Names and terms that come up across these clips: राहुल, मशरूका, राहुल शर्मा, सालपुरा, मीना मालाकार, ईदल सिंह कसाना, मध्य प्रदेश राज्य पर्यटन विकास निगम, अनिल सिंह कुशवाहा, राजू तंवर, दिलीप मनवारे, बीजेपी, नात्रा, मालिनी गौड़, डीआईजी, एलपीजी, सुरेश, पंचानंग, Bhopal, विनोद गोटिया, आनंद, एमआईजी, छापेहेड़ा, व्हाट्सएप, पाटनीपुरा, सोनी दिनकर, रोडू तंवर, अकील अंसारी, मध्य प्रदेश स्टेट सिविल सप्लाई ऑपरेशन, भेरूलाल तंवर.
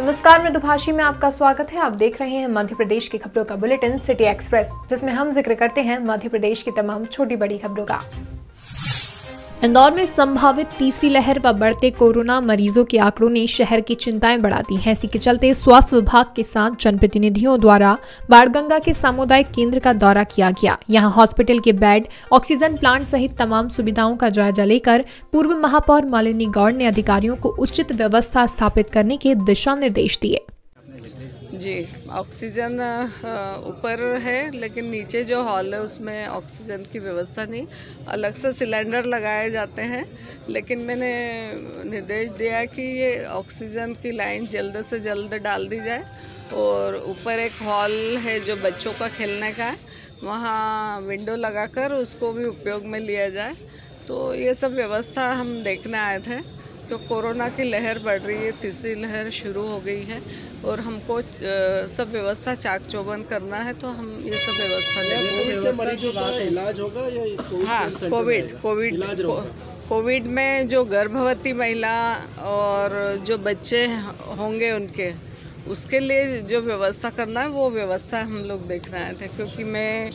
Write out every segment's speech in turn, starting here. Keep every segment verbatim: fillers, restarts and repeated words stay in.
नमस्कार, मैं दुभाषी में आपका स्वागत है। आप देख रहे हैं मध्य प्रदेश की खबरों का बुलेटिन सिटी एक्सप्रेस, जिसमें हम जिक्र करते हैं मध्य प्रदेश की तमाम छोटी बड़ी खबरों का। इंदौर में संभावित तीसरी लहर व बढ़ते कोरोना मरीजों के आंकड़ों ने शहर की चिंताएं बढ़ा दी हैं। इसी के चलते स्वास्थ्य विभाग के साथ जनप्रतिनिधियों द्वारा बाड़गंगा के सामुदायिक केंद्र का दौरा किया गया। यहां हॉस्पिटल के बेड, ऑक्सीजन प्लांट सहित तमाम सुविधाओं का जायजा लेकर पूर्व महापौर मालिनी गौड़ ने अधिकारियों को उचित व्यवस्था स्थापित करने के दिशा निर्देश दिए। जी, ऑक्सीजन ऊपर है, लेकिन नीचे जो हॉल है उसमें ऑक्सीजन की व्यवस्था नहीं, अलग से सिलेंडर लगाए जाते हैं। लेकिन मैंने निर्देश दिया कि ये ऑक्सीजन की लाइन जल्द से जल्द डाल दी जाए। और ऊपर एक हॉल है जो बच्चों का खेलने का है, वहाँ विंडो लगाकर उसको भी उपयोग में लिया जाए। तो ये सब व्यवस्था हम देखने आए थे। तो कोरोना की लहर बढ़ रही है, तीसरी लहर शुरू हो गई है और हमको सब व्यवस्था चाक चौबंद करना है, तो हम ये सब व्यवस्था लेंगे। हाँ, कोविड कोविड कोविड में जो गर्भवती महिला और जो बच्चे होंगे उनके उसके लिए जो व्यवस्था करना है वो व्यवस्था हम लोग देख रहे थे, क्योंकि मैं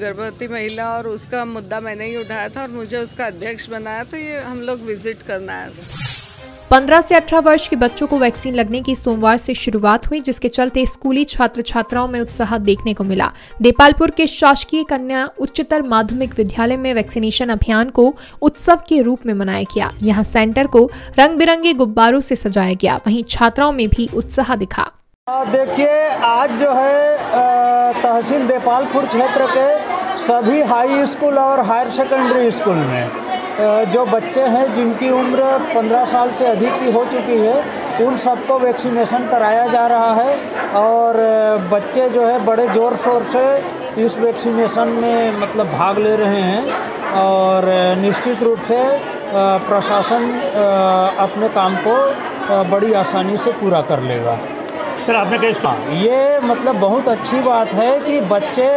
गर्भवती महिला और उसका मुद्दा मैंने ही उठाया था और मुझे उसका अध्यक्ष बनाया, तो ये हम लोग विजिट करना आया था। पंद्रह से अठारह वर्ष के बच्चों को वैक्सीन लगने की सोमवार से शुरुआत हुई, जिसके चलते स्कूली छात्र छात्राओं में उत्साह देखने को मिला। देपालपुर के शासकीय कन्या उच्चतर माध्यमिक विद्यालय में वैक्सीनेशन अभियान को उत्सव के रूप में मनाया गया। यहां सेंटर को रंग बिरंगे गुब्बारों से सजाया गया, वहीं छात्राओं में भी उत्साह दिखा। देखिए, आज जो है तहसील देपालपुर क्षेत्र के सभी हाई स्कूल और हायर सेकेंडरी स्कूल में जो बच्चे हैं जिनकी उम्र पंद्रह साल से अधिक की हो चुकी है, उन सबको वैक्सीनेशन कराया जा रहा है। और बच्चे जो है बड़े ज़ोर शोर से इस वैक्सीनेशन में मतलब भाग ले रहे हैं, और निश्चित रूप से प्रशासन अपने काम को बड़ी आसानी से पूरा कर लेगा। सर, आपने कैसा? ये मतलब बहुत अच्छी बात है कि बच्चे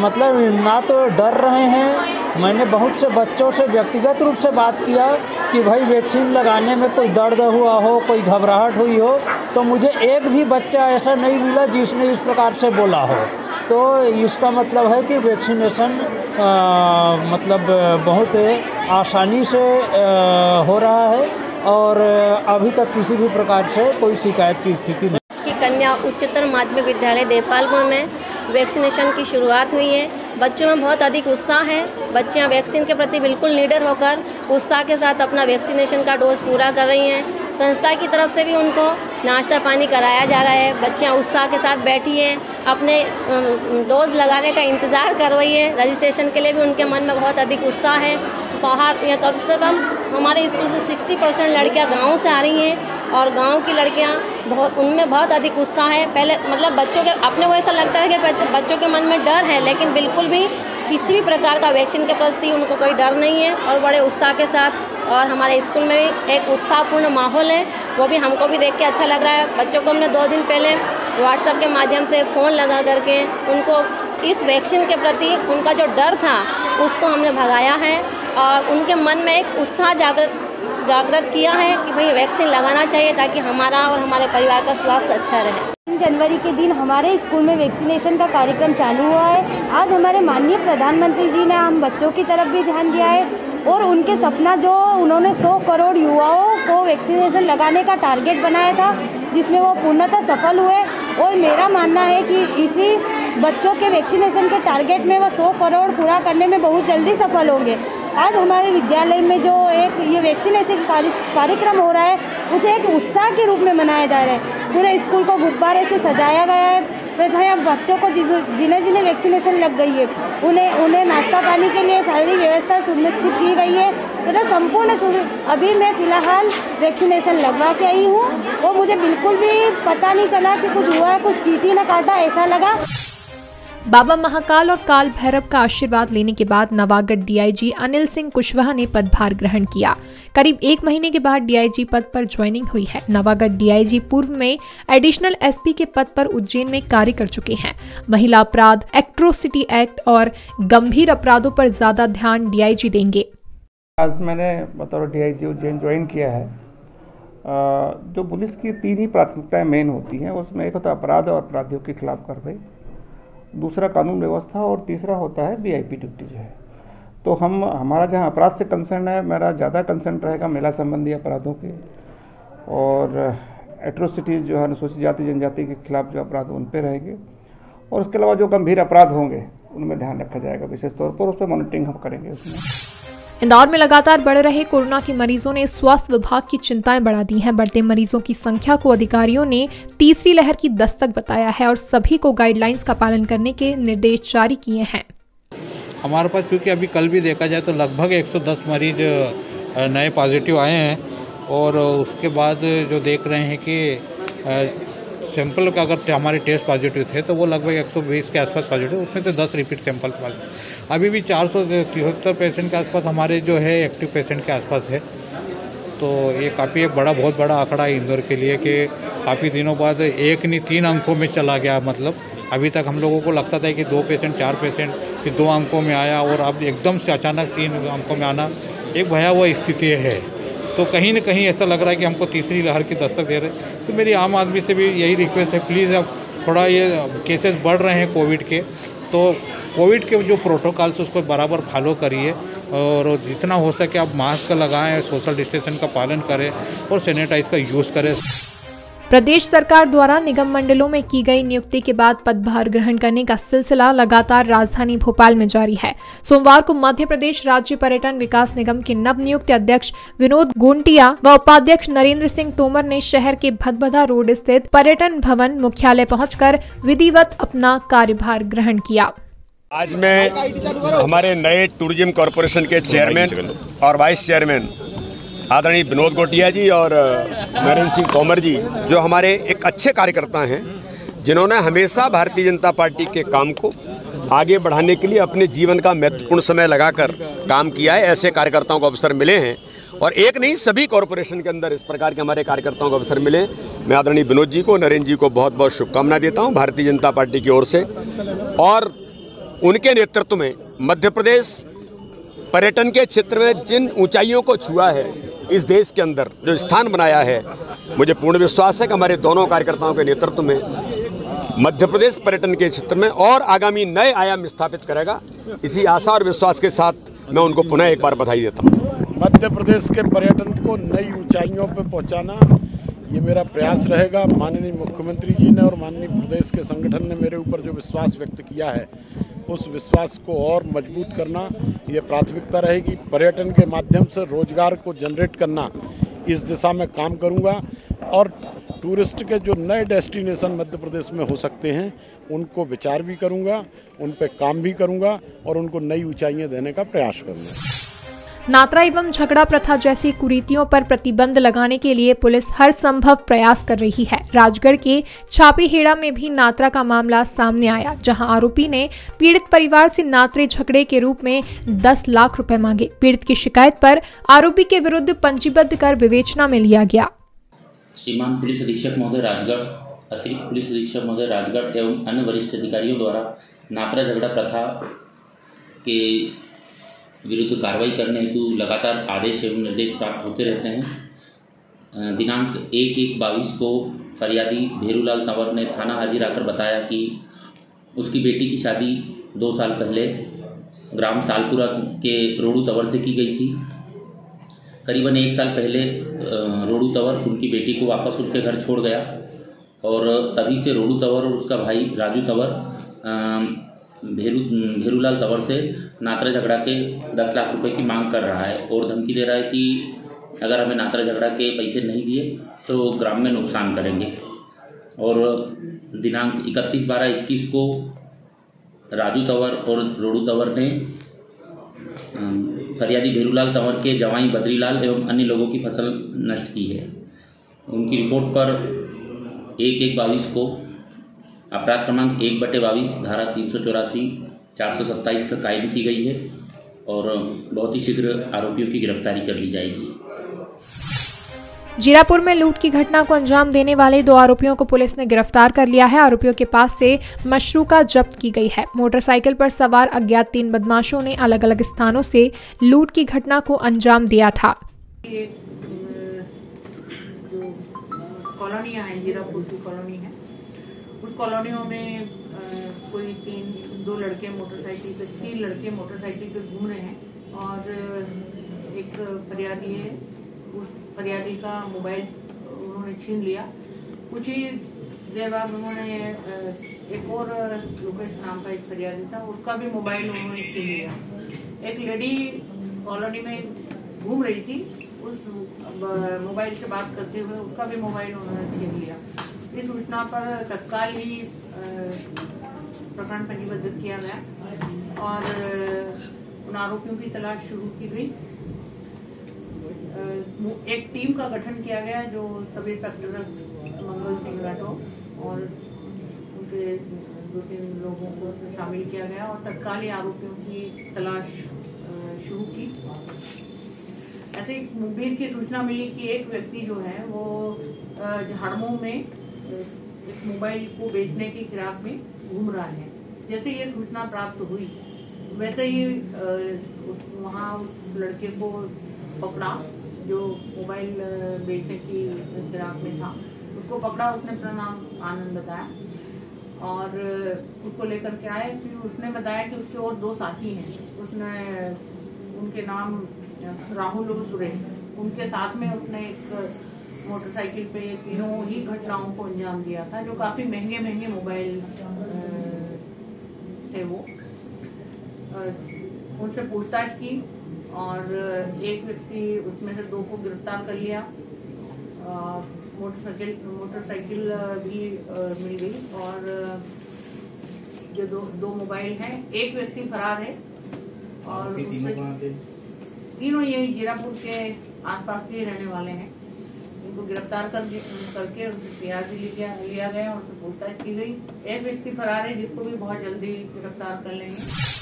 मतलब ना तो डर रहे हैं। मैंने बहुत से बच्चों से व्यक्तिगत रूप से बात किया कि भाई वैक्सीन लगाने में कोई दर्द हुआ हो, कोई घबराहट हुई हो, तो मुझे एक भी बच्चा ऐसा नहीं मिला जिसने इस प्रकार से बोला हो। तो इसका मतलब है कि वैक्सीनेशन मतलब बहुत आसानी से आ, हो रहा है और अभी तक किसी भी प्रकार से कोई शिकायत की स्थिति नहीं। इसकी कन्या उच्चतर माध्यमिक विद्यालय देपालपुर में वैक्सीनेशन की शुरुआत हुई है। बच्चों में बहुत अधिक उत्साह है। बच्चियां वैक्सीन के प्रति बिल्कुल निडर होकर उत्साह के साथ अपना वैक्सीनेशन का डोज पूरा कर रही हैं। संस्था की तरफ से भी उनको नाश्ता पानी कराया जा रहा है। बच्चियां उत्साह के साथ बैठी हैं, अपने डोज लगाने का इंतज़ार कर रही है। रजिस्ट्रेशन के लिए भी उनके मन में बहुत अधिक उत्साह है। बाहर या कम से कम हमारे स्कूल से सिक्सटी परसेंट लड़कियाँ गाँव से आ रही हैं और गांव की लड़कियां बहुत उनमें बहुत अधिक उत्साह है। पहले मतलब बच्चों के अपने को ऐसा लगता है कि बच्चों के मन में डर है, लेकिन बिल्कुल भी किसी भी प्रकार का वैक्सीन के प्रति उनको कोई डर नहीं है और बड़े उत्साह के साथ। और हमारे स्कूल में भी एक उत्साहपूर्ण माहौल है, वो भी हमको भी देख के अच्छा लग रहा है। बच्चों को हमने दो दिन पहले व्हाट्सएप के माध्यम से फ़ोन लगा करके उनको इस वैक्सीन के प्रति उनका जो डर था उसको हमने भगाया है और उनके मन में एक उत्साह जागृत जागृत किया है कि भाई वैक्सीन लगाना चाहिए ताकि हमारा और हमारे परिवार का स्वास्थ्य अच्छा रहे। जनवरी के दिन हमारे स्कूल में वैक्सीनेशन का कार्यक्रम चालू हुआ है। आज हमारे माननीय प्रधानमंत्री जी ने हम बच्चों की तरफ भी ध्यान दिया है और उनके सपना जो उन्होंने सौ करोड़ युवाओं को वैक्सीनेशन लगाने का टारगेट बनाया था, जिसमें वो पूर्णतः सफल हुए। और मेरा मानना है कि इसी बच्चों के वैक्सीनेशन के टारगेट में वो सौ करोड़ पूरा करने में बहुत जल्दी सफल होंगे। आज हमारे विद्यालय में जो एक ये वैक्सीनेशन कार्यक्रम हो रहा है, उसे एक उत्साह के रूप में मनाया जा रहा है। पूरे स्कूल को गुब्बारे से सजाया गया है। भाई अब बच्चों को जिन्हें जिन्हें वैक्सीनेशन लग गई है उन्हें उन्हें नाश्ता पानी के लिए सारी व्यवस्था सुनिश्चित की गई है तथा तो संपूर्ण। अभी मैं फ़िलहाल वैक्सीनेशन लगवा के आई हूँ और मुझे बिल्कुल भी पता नहीं चला कि कुछ हुआ है, कुछ चीटी ना काटा ऐसा लगा। बाबा महाकाल और काल भैरव का आशीर्वाद लेने के बाद नवागढ़ डीआईजी अनिल सिंह कुशवाहा ने पदभार ग्रहण किया। करीब एक महीने के बाद डीआईजी पद पर ज्वाइनिंग हुई है। नवागढ़ डीआईजी पूर्व में एडिशनल एसपी के पद पर उज्जैन में कार्य कर चुके हैं। महिला अपराध, एट्रोसिटी एक्ट और गंभीर अपराधों पर ज्यादा ध्यान डीआईजी देंगे। आज मैंने मतलब डीआईजी उज्जैन ज्वाइन किया है जो पुलिस की तीन ही प्राथमिकताएं मेन होती हैं, उसमें एक होता है अपराध और अपराधियों के खिलाफ कार्रवाई, दूसरा कानून व्यवस्था और तीसरा होता है वीआईपी ड्यूटी जो है। तो हम हमारा जहां अपराध से कंसर्न है, मेरा ज़्यादा कंसर्न रहेगा महिला संबंधी अपराधों के और एट्रोसिटीज़ जो है अनुसूचित जाति जनजाति के खिलाफ जो अपराध उन पर रहेंगे, और उसके अलावा जो गंभीर अपराध होंगे उनमें ध्यान रखा जाएगा विशेष तौर पर, उस पर मॉनिटरिंग हम करेंगे। उसमें इंदौर में लगातार बढ़ रहे कोरोना के मरीजों ने स्वास्थ्य विभाग की चिंताएं बढ़ा दी हैं। बढ़ते मरीजों की संख्या को अधिकारियों ने तीसरी लहर की दस्तक बताया है और सभी को गाइडलाइंस का पालन करने के निर्देश जारी किए हैं। हमारे पास क्योंकि अभी कल भी देखा जाए तो लगभग एक सौ दस मरीज नए पॉजिटिव आए हैं, और उसके बाद जो देख रहे हैं कि सैंपल का अगर हमारे टेस्ट पॉजिटिव थे तो वो लगभग एक सौ बीस के आसपास पॉजिटिव, उसमें से दस रिपीट सैंपल पॉजिटिव। अभी भी चार सौ तिहत्तर पेशेंट के आसपास हमारे जो है एक्टिव पेशेंट के आसपास है, तो ये काफ़ी एक बड़ा बहुत बड़ा आंकड़ा है इंदौर के लिए कि काफ़ी दिनों बाद एक नहीं तीन अंकों में चला गया। मतलब अभी तक हम लोगों को लगता था कि दो पेशेंट चार पेशेंट कि दो अंकों में आया, और अब एकदम से अचानक तीन अंकों में आना एक भयावह स्थिति है। तो कहीं ना कहीं ऐसा लग रहा है कि हमको तीसरी लहर की दस्तक दे रहे हैं। तो मेरी आम आदमी से भी यही रिक्वेस्ट है, प्लीज़ अब थोड़ा ये केसेस बढ़ रहे हैं कोविड के, तो कोविड के जो प्रोटोकॉल्स उसको बराबर फॉलो करिए, और जितना हो सके आप मास्क लगाएं, सोशल डिस्टेंसिंग का पालन करें और सैनिटाइज का यूज़ करें। प्रदेश सरकार द्वारा निगम मंडलों में की गई नियुक्ति के बाद पदभार ग्रहण करने का सिलसिला लगातार राजधानी भोपाल में जारी है। सोमवार को मध्य प्रदेश राज्य पर्यटन विकास निगम के नवनियुक्त अध्यक्ष विनोद गोटिया व उपाध्यक्ष नरेंद्र सिंह तोमर ने शहर के भदभदा रोड स्थित पर्यटन भवन मुख्यालय पहुंचकर विधिवत अपना कार्यभार ग्रहण किया। आज मैं हमारे नए टूरिज्म कॉर्पोरेशन के चेयरमैन और वाइस चेयरमैन आदरणीय विनोद गोटिया जी और नरेंद्र सिंह तोमर जी, जो हमारे एक अच्छे कार्यकर्ता हैं, जिन्होंने हमेशा भारतीय जनता पार्टी के काम को आगे बढ़ाने के लिए अपने जीवन का महत्वपूर्ण समय लगाकर काम किया है, ऐसे कार्यकर्ताओं को अवसर मिले हैं। और एक नहीं सभी कॉरपोरेशन के अंदर इस प्रकार के हमारे कार्यकर्ताओं को अवसर मिले। मैं आदरणीय विनोद जी को, नरेंद्र जी को बहुत बहुत शुभकामना देता हूँ भारतीय जनता पार्टी की ओर से, और उनके नेतृत्व में मध्य प्रदेश पर्यटन के क्षेत्र में जिन ऊंचाइयों को छुआ है, इस देश के अंदर जो स्थान बनाया है, मुझे पूर्ण विश्वास है कि हमारे दोनों कार्यकर्ताओं के नेतृत्व में मध्य प्रदेश पर्यटन के क्षेत्र में और आगामी नए आयाम स्थापित करेगा। इसी आशा और विश्वास के साथ मैं उनको पुनः एक बार बधाई देता हूँ। मध्य प्रदेश के पर्यटन को नई ऊंचाइयों पर पहुँचाना ये मेरा प्रयास रहेगा। माननीय मुख्यमंत्री जी ने और माननीय प्रदेश के संगठन ने मेरे ऊपर जो विश्वास व्यक्त किया है, उस विश्वास को और मजबूत करना ये प्राथमिकता रहेगी। पर्यटन के माध्यम से रोजगार को जनरेट करना, इस दिशा में काम करूंगा, और टूरिस्ट के जो नए डेस्टिनेशन मध्य प्रदेश में हो सकते हैं उनको विचार भी करूंगा, उन पर काम भी करूंगा और उनको नई ऊंचाइयां देने का प्रयास करूंगा। नात्रा एवं झगड़ा प्रथा जैसी कुरीतियों पर प्रतिबंध लगाने के लिए पुलिस हर संभव प्रयास कर रही है। राजगढ़ के छापेहेड़ा में भी नात्रा का मामला सामने आया, जहां आरोपी ने पीड़ित परिवार से नात्रे झगड़े के रूप में दस लाख रुपए मांगे। पीड़ित की शिकायत पर आरोपी के विरुद्ध पंजीबद्ध कर विवेचना में लिया गया। श्रीमान पुलिस अधीक्षक महोदय राजगढ़, अतिरिक्त पुलिस अधीक्षक महोदय राजगढ़ एवं अन्य वरिष्ठ अधिकारियों द्वारा नात्रा झगड़ा प्रथा के विरुद्ध कार्रवाई करने हेतु लगातार आदेश एवं निर्देश प्राप्त होते रहते हैं। दिनांक एक एक बाईस को फरियादी भेरूलाल तंवर ने थाना हाजिर आकर बताया कि उसकी बेटी की शादी दो साल पहले ग्राम सालपुरा के रोडू तंवर से की गई थी। करीबन एक साल पहले रोडू तंवर उनकी बेटी को वापस उनके घर छोड़ गया, और तभी से रोडू तंवर और उसका भाई राजू तंवर भेरू भेरूलाल तंवर से नात्रा झगड़ा के दस लाख रुपए की मांग कर रहा है और धमकी दे रहा है कि अगर हमें नात्रा झगड़ा के पैसे नहीं दिए तो ग्राम में नुकसान करेंगे। और दिनांक इकतीस बारह इक्कीस को राजू तंवर और रोडू तंवर ने फरियादी भेरूलाल तंवर के जवाई बदरीलाल एवं अन्य लोगों की फसल नष्ट की है। उनकी रिपोर्ट पर एक एक बाईस को अपराध क्रमांक एक बटे बाईस धारा तीन सौ चौरासी चार सौ सत्ताईस का कायम की गई है और बहुत ही शीघ्र आरोपियों की गिरफ्तारी कर ली जाएगी। जीरापुर में लूट की घटना को अंजाम देने वाले दो आरोपियों को पुलिस ने गिरफ्तार कर लिया है। आरोपियों के पास से मशरूका जब्त की गई है। मोटरसाइकिल पर सवार अज्ञात तीन बदमाशों ने अलग अलग स्थानों से लूट की घटना को अंजाम दिया था। जो कॉलोनियाँ हैं, हीरापुर की कॉलोनी है, उस कॉलोनियों में आ, कोई तीन दो लड़के मोटरसाइकिल पे तीन लड़के मोटरसाइकिल पे घूम रहे हैं और एक फरियादी है, उस फरियादी का मोबाइल उन्होंने छीन लिया। कुछ ही देर बाद उन्होंने एक और लोकेश नाम का एक फरियादी था, उसका भी मोबाइल उन्होंने छीन लिया। एक लेडी कॉलोनी में घूम रही थी, उस मोबाइल से बात करते हुए उसका भी मोबाइल उन्होंने छीन लिया। इस सूचना पर तत्काल ही प्रकरण पंजीबद्ध किया गया और उन आरोपियों की तलाश शुरू की गई। एक टीम का गठन किया गया जो सब इंस्पेक्टर मंगल सिंह राठौर और उनके दो तीन लोगों को शामिल किया गया और तत्काल ही आरोपियों की तलाश शुरू की। ऐसे मुखबिर की सूचना मिली कि एक व्यक्ति जो है वो झाड़मो में इस मोबाइल को बेचने की फिराक में घूम रहा है। जैसे ये सूचना प्राप्त हुई वैसे ही वहाँ उस लड़के को पकड़ा जो मोबाइल बेचने की फिराक में था, उसको पकड़ा। उसने अपना नाम आनंद बताया और उसको लेकर के आए। फिर उसने बताया कि उसके और दो साथी हैं, उसने उनके नाम राहुल और सुरेश, उनके साथ में उसने एक मोटरसाइकिल पे तीनों ही घटनाओं को अंजाम दिया था, जो काफी महंगे महंगे मोबाइल थे। वो उनसे पूछताछ की और एक व्यक्ति उसमें से दो को गिरफ्तार कर लिया। मोटरसाइकिल मोटरसाइकिल भी मिल गई और जो दो दो मोबाइल हैं, एक व्यक्ति फरार है और तीनों ये जीरापुर के आसपास के रहने वाले हैं। इनको गिरफ्तार कर करके तैयार भी लिया गया और पूछताछ की गई। एक व्यक्ति फरार है जिसको भी बहुत जल्दी गिरफ्तार कर लेंगे।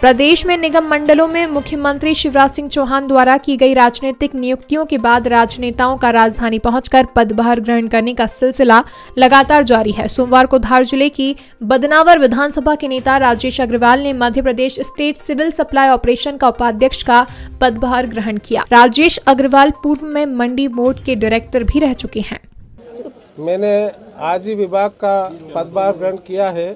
प्रदेश में निगम मंडलों में मुख्यमंत्री शिवराज सिंह चौहान द्वारा की गई राजनीतिक नियुक्तियों के बाद राजनेताओं का राजधानी पहुंचकर पदभार ग्रहण करने का सिलसिला लगातार जारी है। सोमवार को धार जिले की बदनावर विधानसभा के नेता राजेश अग्रवाल ने मध्य प्रदेश स्टेट सिविल सप्लाई ऑपरेशन का उपाध्यक्ष का पदभार ग्रहण किया। राजेश अग्रवाल पूर्व में मंडी बोर्ड के डायरेक्टर भी रह चुके हैं। मैंने आज ही विभाग का पदभार ग्रहण किया है।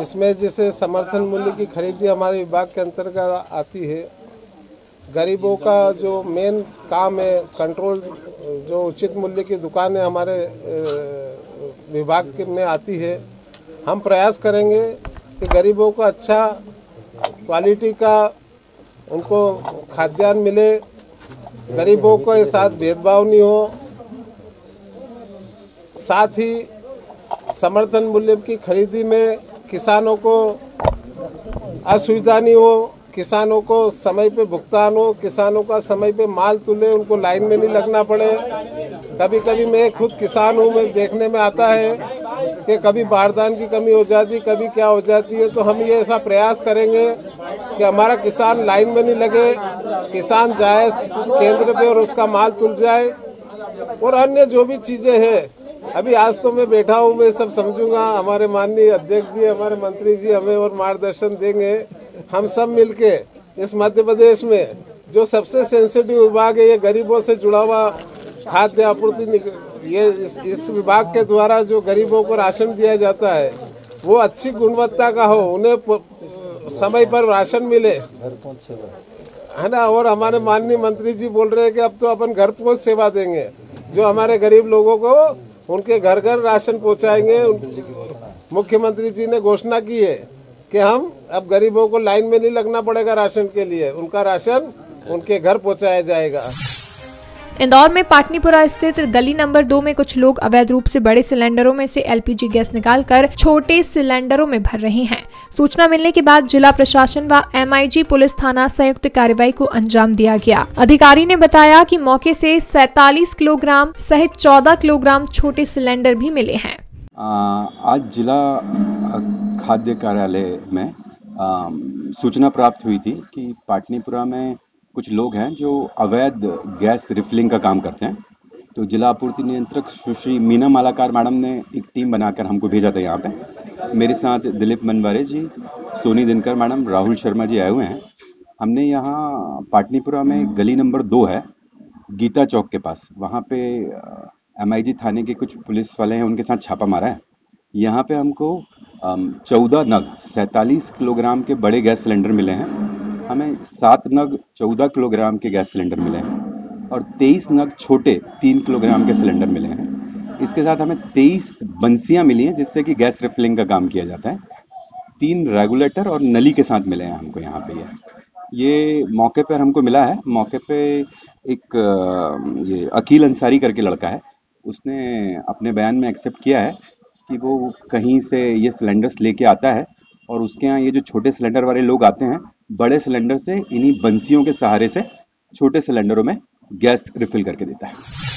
इसमें जैसे समर्थन मूल्य की खरीदी हमारे विभाग के अंतर्गत आती है। गरीबों का जो मेन काम है कंट्रोल, जो उचित मूल्य की दुकानें हमारे विभाग में आती है। हम प्रयास करेंगे कि गरीबों को अच्छा क्वालिटी का उनको खाद्यान्न मिले, गरीबों के साथ भेदभाव नहीं हो, साथ ही समर्थन मूल्य की खरीदी में किसानों को असुविधा नहीं हो, किसानों को समय पे भुगतान हो, किसानों का समय पे माल तुले, उनको लाइन में नहीं लगना पड़े। कभी कभी मैं खुद किसान हूँ, मैं देखने में आता है कि कभी बारदान की कमी हो जाती, कभी क्या हो जाती है। तो हम ये ऐसा प्रयास करेंगे कि हमारा किसान लाइन में नहीं लगे, किसान जाए केंद्र पे और उसका माल तुल जाए। और अन्य जो भी चीज़ें हैं, अभी आज तो मैं बैठा हूँ, मैं सब समझूंगा। हमारे माननीय अध्यक्ष जी, हमारे मंत्री जी हमें और मार्गदर्शन देंगे। हम सब मिलके इस मध्य प्रदेश में जो सबसे सेंसिटिव विभाग है, ये गरीबों से जुड़ा हुआ खाद्य आपूर्ति, ये इस, इस विभाग के द्वारा जो गरीबों को राशन दिया जाता है वो अच्छी गुणवत्ता का हो, उन्हें समय पर राशन मिले, है ना। और हमारे माननीय मंत्री जी बोल रहे हैं कि अब तो अपन घर पहुँच सेवा देंगे, जो हमारे गरीब लोगों को उनके घर घर राशन पहुंचाएंगे। मुख्यमंत्री जी ने घोषणा की है कि हम अब गरीबों को लाइन में नहीं लगना पड़ेगा राशन के लिए, उनका राशन उनके घर पहुंचाया जाएगा। इंदौर में पाटनीपुरा स्थित गली नंबर दो में कुछ लोग अवैध रूप से बड़े सिलेंडरों में से एलपीजी गैस निकालकर छोटे सिलेंडरों में भर रहे हैं। सूचना मिलने के बाद जिला प्रशासन व एमआईजी पुलिस थाना संयुक्त कार्रवाई को अंजाम दिया गया। अधिकारी ने बताया कि मौके से सैतालीस किलोग्राम सहित चौदह किलोग्राम छोटे सिलेंडर भी मिले हैं। आज जिला खाद्य कार्यालय में आ, सूचना प्राप्त हुई थी कि पाटनीपुरा में कुछ लोग हैं जो अवैध गैस रिफिलिंग का काम करते हैं। तो जिला आपूर्ति नियंत्रक सुश्री मीना मालाकार मैडम ने एक टीम बनाकर हमको भेजा था। यहाँ पे मेरे साथ दिलीप मनवारे जी, सोनी दिनकर मैडम, राहुल शर्मा जी आए हुए हैं। हमने यहाँ पाटनीपुरा में गली नंबर दो है, गीता चौक के पास, वहाँ पे एमआईजी थाने के कुछ पुलिस वाले हैं उनके साथ छापा मारा है। यहाँ पे हमको चौदह नग सैंतालीस किलोग्राम के बड़े गैस सिलेंडर मिले हैं, हमें सात नग चौदह किलोग्राम के गैस सिलेंडर मिले हैं और तेईस नग छोटे तीन किलोग्राम के सिलेंडर मिले हैं। इसके साथ हमें तेईस बंसियाँ मिली हैं जिससे कि गैस रिफिलिंग का काम किया जाता है। तीन रेगुलेटर और नली के साथ मिले हैं हमको यहाँ पे। ये मौके पर हमको मिला है। मौके पे एक ये अकील अंसारी करके लड़का है, उसने अपने बयान में एक्सेप्ट किया है कि वो कहीं से ये सिलेंडर्स लेके आता है और उसके यहाँ ये जो छोटे सिलेंडर वाले लोग आते हैं बड़े सिलेंडर से इन्हीं बंसियों के सहारे से छोटे सिलेंडरों में गैस रिफिल करके देता है।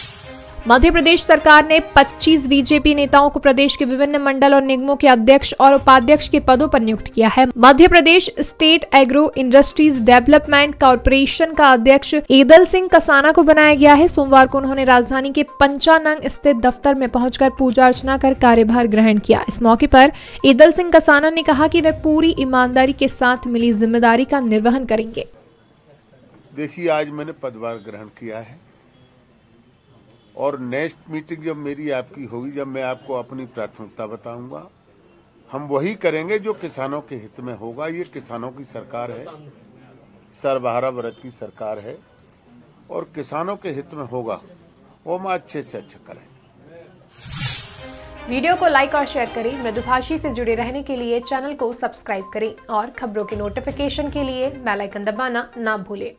मध्य प्रदेश सरकार ने पच्चीस बीजेपी नेताओं को प्रदेश के विभिन्न मंडल और निगमों के अध्यक्ष और उपाध्यक्ष के पदों पर नियुक्त किया है। Madhya Pradesh state agro industries development corporation का अध्यक्ष ईदल सिंह कसाना को बनाया गया है। सोमवार को उन्होंने राजधानी के पंचानंग स्थित दफ्तर में पहुंचकर पूजा अर्चना कर कार्यभार ग्रहण किया। इस मौके पर ईदल सिंह कसाना ने कहा कि वे पूरी ईमानदारी के साथ मिली जिम्मेदारी का निर्वहन करेंगे। देखिए, आज मैंने पदभार ग्रहण किया है और नेक्स्ट मीटिंग जब मेरी आपकी होगी, जब मैं आपको अपनी प्राथमिकता बताऊंगा, हम वही करेंगे जो किसानों के हित में होगा। ये किसानों की सरकार है, सर्वहारा वर्ग की सरकार है और किसानों के हित में होगा वो हम अच्छे से अच्छा करेंगे। वीडियो को लाइक और शेयर करें। मृदुभाषी से जुड़े रहने के लिए चैनल को सब्सक्राइब करें और खबरों के नोटिफिकेशन के लिए बेल आइकन दबाना ना भूलें।